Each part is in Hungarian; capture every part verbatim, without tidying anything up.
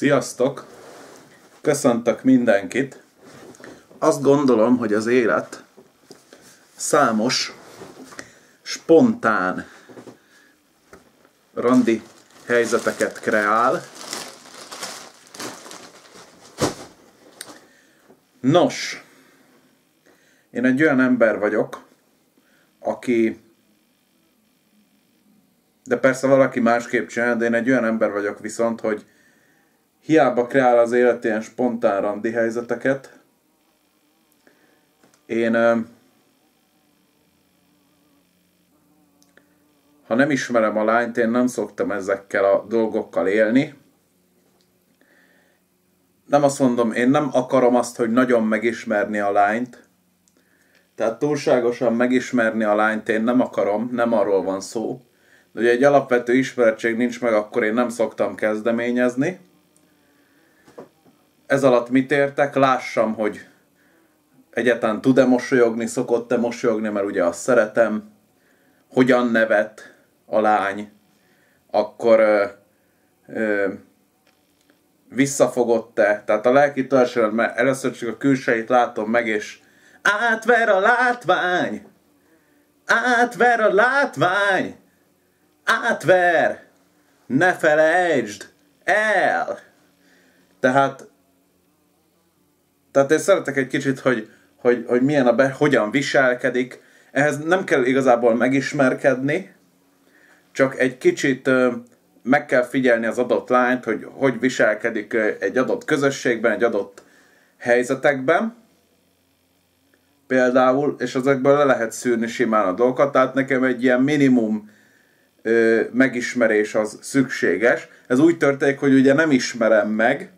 Sziasztok! Köszöntök mindenkit! Azt gondolom, hogy az élet számos spontán randi helyzeteket kreál. Nos, én egy olyan ember vagyok, aki... De persze valaki másképp csinál, de én egy olyan ember vagyok viszont, hogy hiába kreál az élet ilyen spontán randi helyzeteket, én, ha nem ismerem a lányt, én nem szoktam ezekkel a dolgokkal élni. Nem azt mondom, én nem akarom azt, hogy nagyon megismerni a lányt. Tehát túlságosan megismerni a lányt én nem akarom, nem arról van szó. De ugye egy alapvető ismeretség nincs meg, akkor én nem szoktam kezdeményezni. Ez alatt mit értek? Lássam, hogy egyáltalán tud-e mosolyogni, szokott-e mosolyogni, mert ugye azt szeretem. Hogyan nevet a lány, akkor ö, ö, visszafogott-e. Tehát a lelki társadalom, mert először csak a külsejét látom meg, és átver a látvány! Átver a látvány! Átver! Ne felejtsd el! Tehát, tehát én szeretek egy kicsit, hogy, hogy, hogy milyen a be, hogyan viselkedik. Ehhez nem kell igazából megismerkedni, csak egy kicsit meg kell figyelni az adott lányt, hogy hogy viselkedik egy adott közösségben, egy adott helyzetekben. Például, és ezekből le lehet szűrni simán a dolgokat, tehát nekem egy ilyen minimum ö, megismerés az szükséges. Ez úgy történik, hogy ugye nem ismerem meg,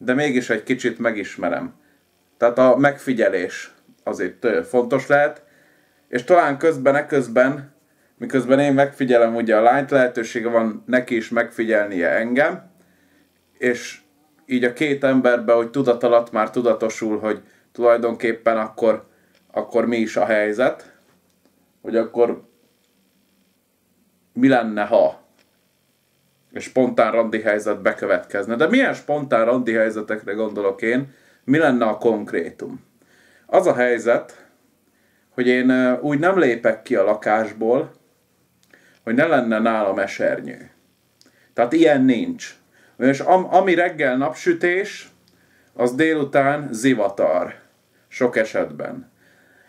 de mégis egy kicsit megismerem. Tehát a megfigyelés az itt ö, fontos lehet, és talán közben, eközben, miközben én megfigyelem ugye a lányt, lehetősége van neki is megfigyelnie engem, és így a két emberben, hogy tudat alatt már tudatosul, hogy tulajdonképpen akkor, akkor mi is a helyzet, hogy akkor mi lenne, ha egy spontán randi helyzet bekövetkezne. De milyen spontán randi helyzetekre gondolok én, mi lenne a konkrétum? Az a helyzet, hogy én úgy nem lépek ki a lakásból, hogy ne lenne nálam esernyő. Tehát ilyen nincs. És am, ami reggel napsütés, az délután zivatar. Sok esetben.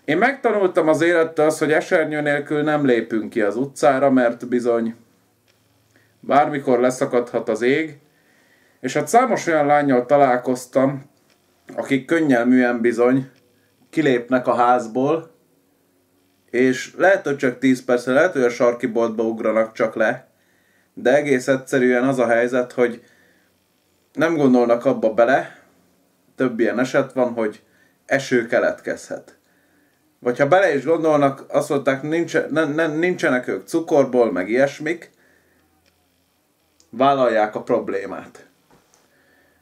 Én megtanultam az élettől azt, hogy esernyő nélkül nem lépünk ki az utcára, mert bizony bármikor leszakadhat az ég. És hát számos olyan lánnyal találkoztam, akik könnyelműen bizony kilépnek a házból, és lehet, hogy csak tíz percre, lehet, hogy a sarkiboltba ugranak csak le, de egész egyszerűen az a helyzet, hogy nem gondolnak abba bele, több ilyen eset van, hogy eső keletkezhet. Vagy ha bele is gondolnak, azt mondták, nincsen, ne, ne, nincsenek ők cukorból, meg ilyesmik, vállalják a problémát.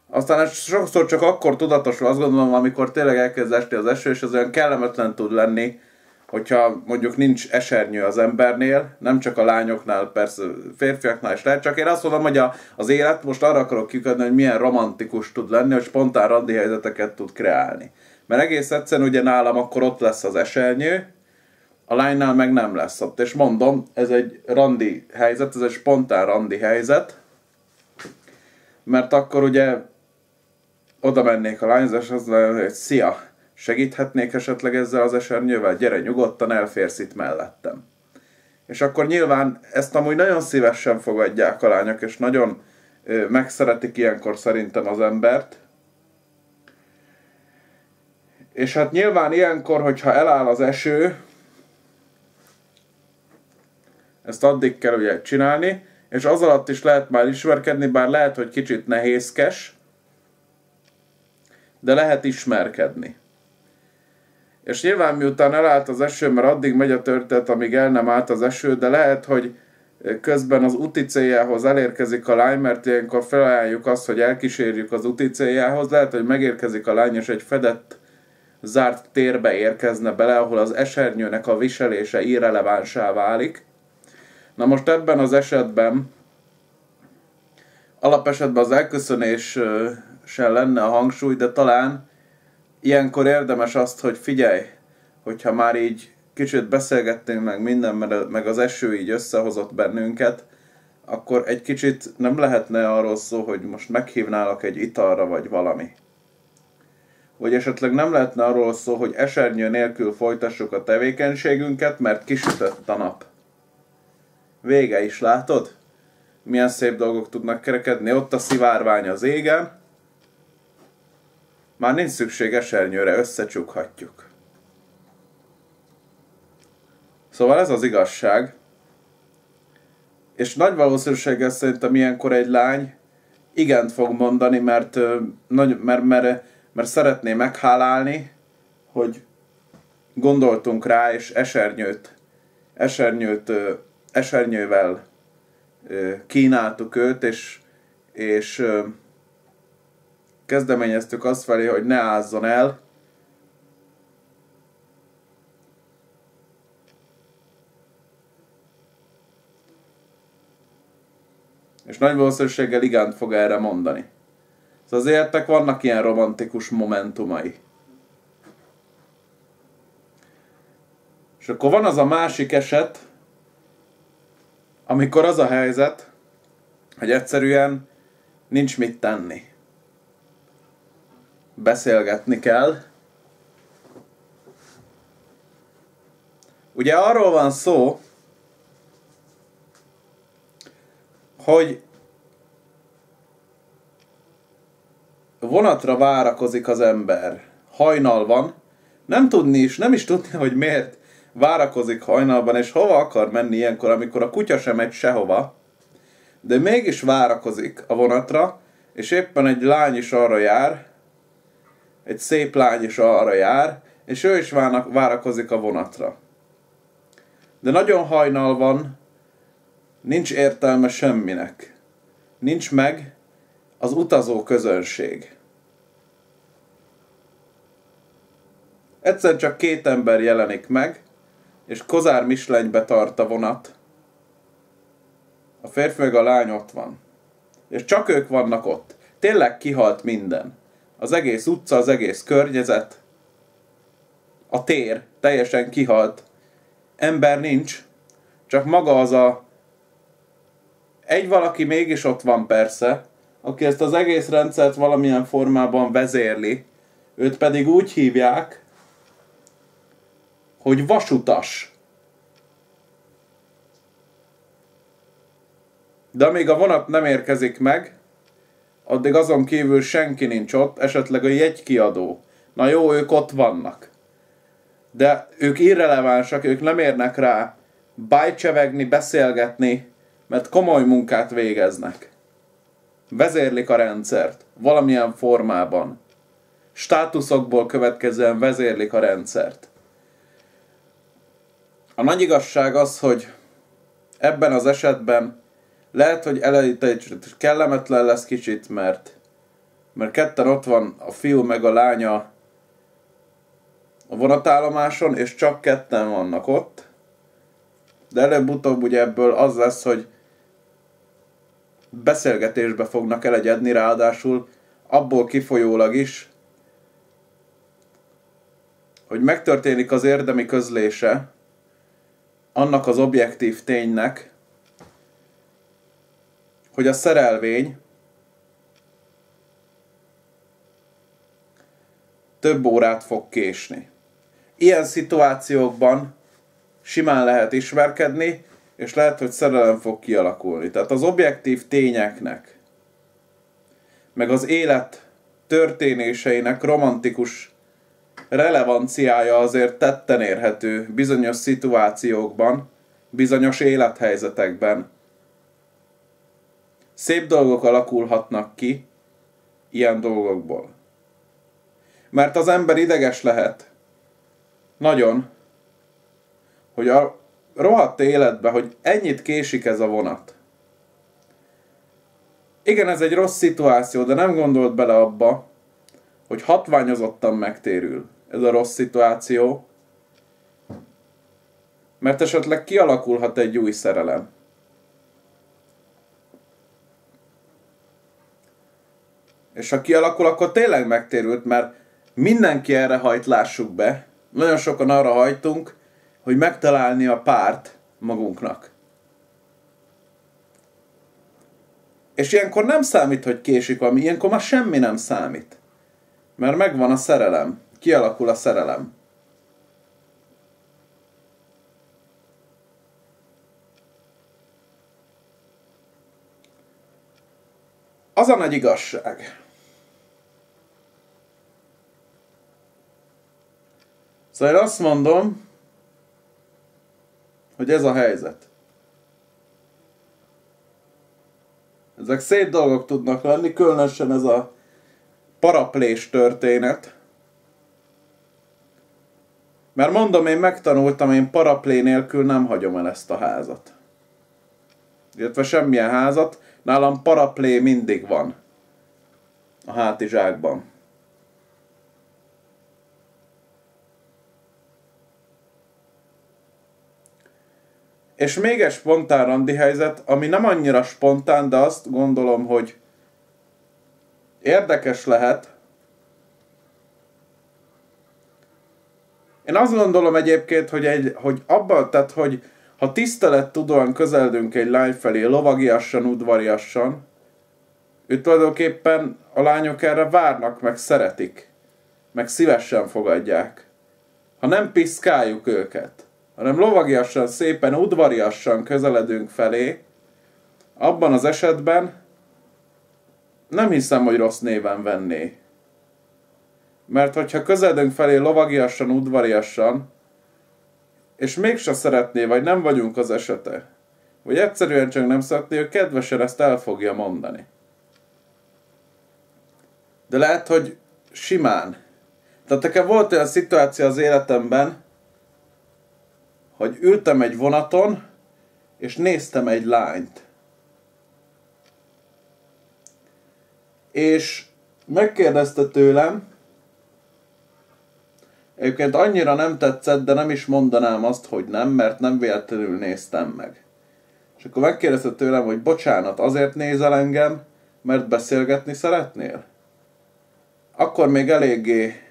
Aztán ez sokszor csak akkor tudatosul, azt gondolom, amikor tényleg elkezd esni az eső, és az olyan kellemetlen tud lenni, hogyha mondjuk nincs esernyő az embernél, nem csak a lányoknál, persze férfiaknál is lehet, csak én azt mondom, hogy a, az élet, most arra akarok kikötni, hogy milyen romantikus tud lenni, hogy spontán randi helyzeteket tud kreálni. Mert egész egyszerűen ugye nálam akkor ott lesz az esernyő, a lánynál meg nem lesz ott. És mondom, ez egy randi helyzet, ez egy spontán randi helyzet, mert akkor ugye oda mennék a lányhoz, és azt mondom, hogy szia! Segíthetnék esetleg ezzel az esernyővel? Gyere nyugodtan, elférsz itt mellettem. És akkor nyilván ezt amúgy nagyon szívesen fogadják a lányok, és nagyon ö, megszeretik ilyenkor szerintem az embert. És hát nyilván ilyenkor, hogyha eláll az eső, ezt addig kell ugye csinálni, és az alatt is lehet már ismerkedni, bár lehet, hogy kicsit nehézkes, de lehet ismerkedni. És nyilván miután elállt az eső, mert addig megy a történet, amíg el nem állt az eső, de lehet, hogy közben az úti céljához elérkezik a lány, mert ilyenkor felajánljuk azt, hogy elkísérjük az úti céljához, lehet, hogy megérkezik a lány, és egy fedett, zárt térbe érkezne bele, ahol az esernyőnek a viselése irrelevánsá válik. Na most ebben az esetben alapesetben az elköszönés sem lenne a hangsúly, de talán ilyenkor érdemes azt, hogy figyelj, hogyha már így kicsit beszélgettünk meg minden, meg az eső így összehozott bennünket, akkor egy kicsit nem lehetne arról szó, hogy most meghívnálak egy italra vagy valami. Vagy esetleg nem lehetne arról szó, hogy esernyő nélkül folytassuk a tevékenységünket, mert kisütött a nap. Vége is, látod? Milyen szép dolgok tudnak kerekedni. Ott a szivárvány az égen. Már nincs szükség esernyőre, összecsukhatjuk. Szóval ez az igazság. És nagy valószínűséggel szerintem ilyenkor egy lány igent fog mondani, mert, mert, mert, mert, mert szeretné meghálálni, hogy gondoltunk rá, és esernyőt, esernyőt, esernyővel kínáltuk őt, és, és kezdeményeztük azt felé, hogy ne ázzon el. És nagy valószínűséggel igent fog erre mondani. Szóval az életnek vannak ilyen romantikus momentumai. És akkor van az a másik eset, amikor az a helyzet, hogy egyszerűen nincs mit tenni. Beszélgetni kell. Ugye arról van szó, hogy vonatra várakozik az ember. Hajnal van. Nem tudni is, nem is tudni, hogy miért várakozik hajnalban, és hova akar menni ilyenkor, amikor a kutya sem megy sehova. De mégis várakozik a vonatra, és éppen egy lány is arra jár, egy szép lány is arra jár, és ő is várakozik a vonatra. De nagyon hajnal van, nincs értelme semminek. Nincs meg az utazó közönség. Egyszer csak két ember jelenik meg, és Kozármislenybe tart a vonat. A férfi meg a lány ott van. És csak ők vannak ott. Tényleg kihalt minden. Az egész utca, az egész környezet. A tér teljesen kihalt. Ember nincs, csak maga az a egy valaki mégis ott van persze, aki ezt az egész rendszert valamilyen formában vezérli, őt pedig úgy hívják, hogy vasutas. De amíg a vonat nem érkezik meg, addig azon kívül senki nincs ott, esetleg a jegykiadó. Na jó, ők ott vannak. De ők irrelevánsak, ők nem érnek rá bájcsevegni, beszélgetni, mert komoly munkát végeznek. Vezérlik a rendszert, valamilyen formában. Státuszokból következően vezérlik a rendszert. A nagy igazság az, hogy ebben az esetben lehet, hogy eleinte egy kellemetlen lesz kicsit, mert, mert ketten ott van a fiú meg a lánya a vonatállomáson, és csak ketten vannak ott. De előbb-utóbb ugye ebből az lesz, hogy beszélgetésbe fognak elegyedni, ráadásul abból kifolyólag is, hogy megtörténik az érdemi közlése annak az objektív ténynek, hogy a szerelvény több órát fog késni. Ilyen szituációkban simán lehet ismerkedni, és lehet, hogy szerelem fog kialakulni. Tehát az objektív tényeknek, meg az élet történéseinek romantikus relevanciája azért tetten érhető bizonyos szituációkban, bizonyos élethelyzetekben. Szép dolgok alakulhatnak ki ilyen dolgokból. Mert az ember ideges lehet. Nagyon. Hogy a rohadt életbe, hogy ennyit késik ez a vonat. Igen, ez egy rossz szituáció, de nem gondolt bele abba, hogy hatványozottan megtérül ez a rossz szituáció, mert esetleg kialakulhat egy új szerelem. És ha kialakul, akkor tényleg megtérült, mert mindenki erre hajt, lássuk be. Nagyon sokan arra hajtunk, hogy megtalálni a párt magunknak. És ilyenkor nem számít, hogy késik valami, ilyenkor már semmi nem számít. Mert megvan a szerelem, kialakul a szerelem. Az a nagy igazság. Szóval én azt mondom, hogy ez a helyzet. Ezek szép dolgok tudnak lenni, különösen ez a paraplés történet. Mert mondom, én megtanultam, én paraplé nélkül nem hagyom el ezt a házat. Illetve semmilyen házat, nálam paraplé mindig van a hátizsákban. És még egy spontán randi helyzet, ami nem annyira spontán, de azt gondolom, hogy érdekes lehet. Én azt gondolom egyébként, hogy, egy, hogy abban, tehát hogy ha tisztelettudóan közeledünk egy lány felé, lovagiassan, udvariassan, ő tulajdonképpen a lányok erre várnak, meg szeretik, meg szívesen fogadják. Ha nem piszkáljuk őket, hanem lovagiassan, szépen, udvariassan közeledünk felé, abban az esetben nem hiszem, hogy rossz néven venné. Mert hogyha közeledünk felé lovagiassan, udvariassan, és mégse szeretné, vagy nem vagyunk az esete, vagy egyszerűen csak nem szeretné, ő kedvesen ezt el fogja mondani. De lehet, hogy simán. Tehát nekem volt olyan szituáció az életemben, hogy ültem egy vonaton, és néztem egy lányt. És megkérdezte tőlem, egyébként annyira nem tetszett, de nem is mondanám azt, hogy nem, mert nem véletlenül néztem meg. És akkor megkérdezte tőlem, hogy bocsánat, azért nézel engem, mert beszélgetni szeretnél? Akkor még eléggé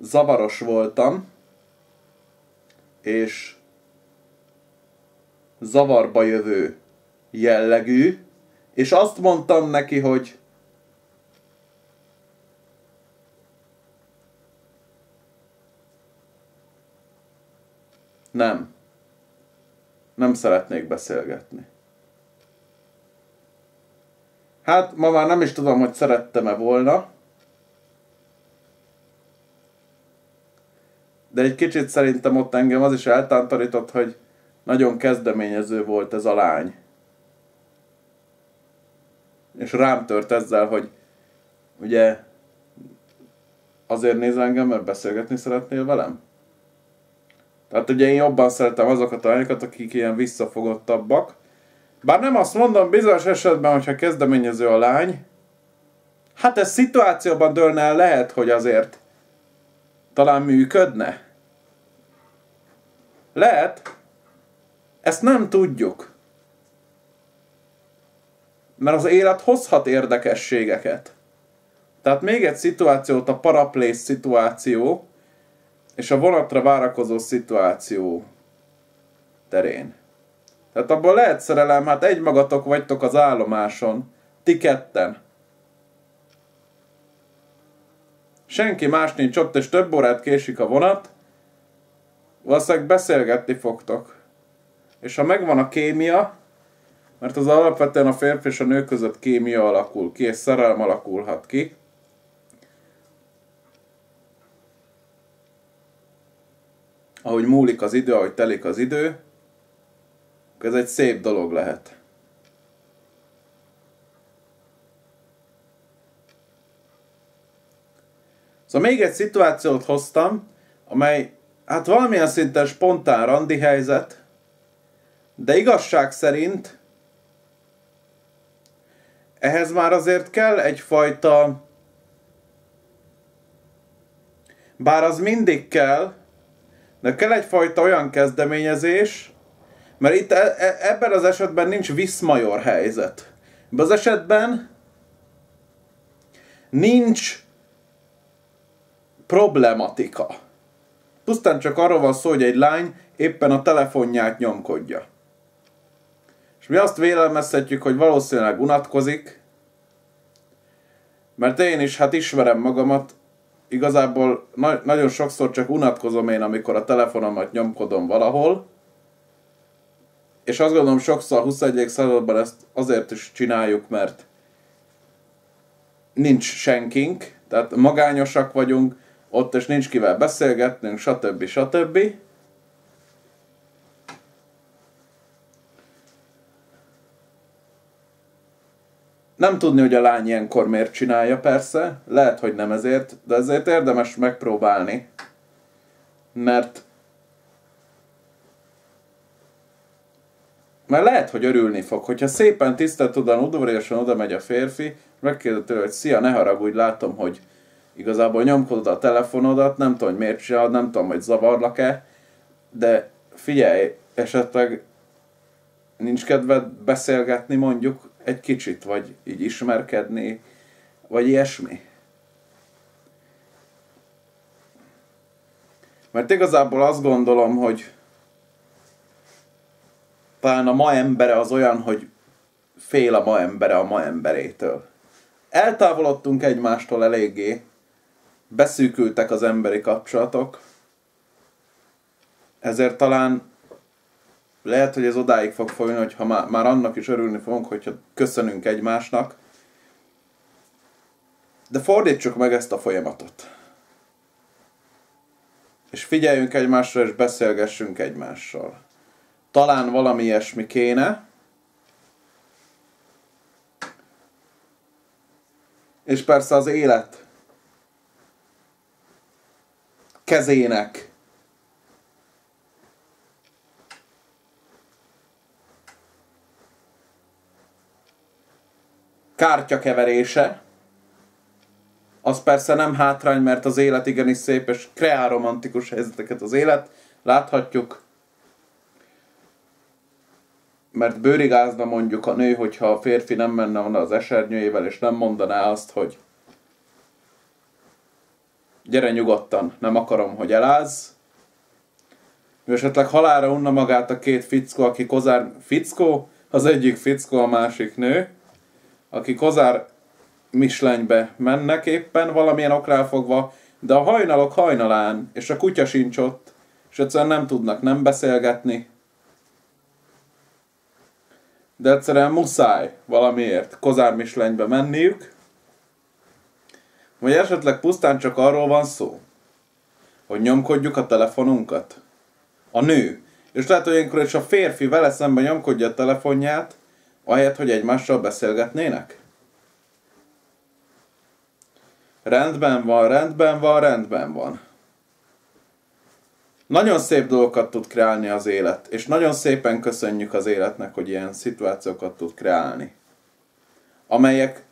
zavaros voltam, és zavarba jövő jellegű, és azt mondtam neki, hogy nem, nem szeretnék beszélgetni. Hát ma már nem is tudom, hogy szerettem-e volna, de egy kicsit szerintem ott engem az is eltántorított, hogy nagyon kezdeményező volt ez a lány. És rám tört ezzel, hogy ugye azért nézel engem, mert beszélgetni szeretnél velem? Tehát ugye én jobban szeretem azokat a lányokat, akik ilyen visszafogottabbak. Bár nem azt mondom, bizonyos esetben, hogyha kezdeményező a lány, hát ez szituációban dőlne el, lehet, hogy azért talán működne. Lehet. Ezt nem tudjuk. Mert az élet hozhat érdekességeket. Tehát még egy szituációt, a paraplész szituáció és a vonatra várakozó szituáció terén. Tehát abból lehet szerelem, hát egymagatok vagytok az állomáson, ti ketten. Senki más nincs ott, és több órát késik a vonat, valószínűleg beszélgetni fogtok. És ha megvan a kémia, mert az alapvetően a férfi és a nő között kémia alakul ki, és szerelem alakulhat ki, ahogy múlik az idő, ahogy telik az idő, ez egy szép dolog lehet. Szóval még egy szituációt hoztam, amely hát valamilyen szinten spontán randi helyzet, de igazság szerint ehhez már azért kell egyfajta, bár az mindig kell, de kell egyfajta olyan kezdeményezés, mert itt e ebben az esetben nincs viszmajor helyzet. Ebben az esetben nincs problematika. Pusztán csak arról van szó, hogy egy lány éppen a telefonját nyomkodja. És mi azt vélelmezhetjük, hogy valószínűleg unatkozik, mert én is, hát ismerem magamat, igazából na nagyon sokszor csak unatkozom én, amikor a telefonomat nyomkodom valahol, és azt gondolom, sokszor a huszonegyedik században ezt azért is csináljuk, mert nincs senkink, tehát magányosak vagyunk, ott és nincs kivel beszélgetnünk, stb. stb. Nem tudni, hogy a lány ilyenkor miért csinálja, persze, lehet, hogy nem ezért, de ezért érdemes megpróbálni, mert, mert lehet, hogy örülni fog. Hogyha szépen tiszteltudan, udvariasan oda megy a férfi, megkérdezi tőle, hogy szia, ne haragudj, látom, hogy igazából nyomkodod a telefonodat, nem tudom, hogy miért csinálod, nem tudom, hogy zavarlak-e, de figyelj, esetleg nincs kedved beszélgetni mondjuk egy kicsit, vagy így ismerkedni, vagy ilyesmi. Mert igazából azt gondolom, hogy talán a ma embere az olyan, hogy fél a ma embere a ma emberétől. Eltávolodtunk egymástól eléggé, beszűkültek az emberi kapcsolatok, ezért talán lehet, hogy ez odáig fog folyni, hogyha már, már annak is örülni fogunk, hogyha köszönünk egymásnak. De fordítsuk meg ezt a folyamatot. És figyeljünk egymásra, és beszélgessünk egymással. Talán valami ilyesmi kéne. És persze az élet kezének kártyakeverése, az persze nem hátrány, mert az élet igenis szép, és kreál romantikus helyzeteket az élet, láthatjuk, mert bőrigázna mondjuk a nő, hogyha a férfi nem menne onnan az esernyőjével, és nem mondaná azt, hogy gyere nyugodtan, nem akarom, hogy elázz. Ő esetleg halálra unna magát a két fickó, aki Kozár... Fickó? Az egyik fickó, a másik nő, aki Kozármislenybe mennek éppen valamilyen oknál fogva, de a hajnalok hajnalán, és a kutya sincs ott, és egyszerűen nem tudnak nem beszélgetni, de egyszerűen muszáj valamiért Kozármislenybe menniük, vagy esetleg pusztán csak arról van szó, hogy nyomkodjuk a telefonunkat. A nő. És lehet, hogy ilyenkor is a férfi vele szemben nyomkodja a telefonját, ahelyett, hogy egymással beszélgetnének. Rendben van, rendben van, rendben van. Nagyon szép dolgokat tud kreálni az élet, és nagyon szépen köszönjük az életnek, hogy ilyen szituációkat tud kreálni, amelyek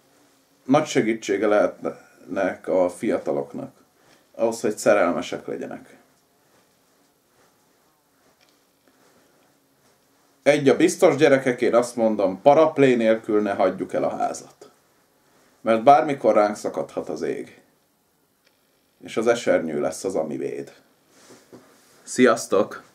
nagy segítsége lehetnek a fiataloknak, ahhoz, hogy szerelmesek legyenek. Egy a biztos, gyerekek, én azt mondom, paraplé nélkül ne hagyjuk el a házat. Mert bármikor ránk szakadhat az ég. És az esernyő lesz az, ami véd. Sziasztok!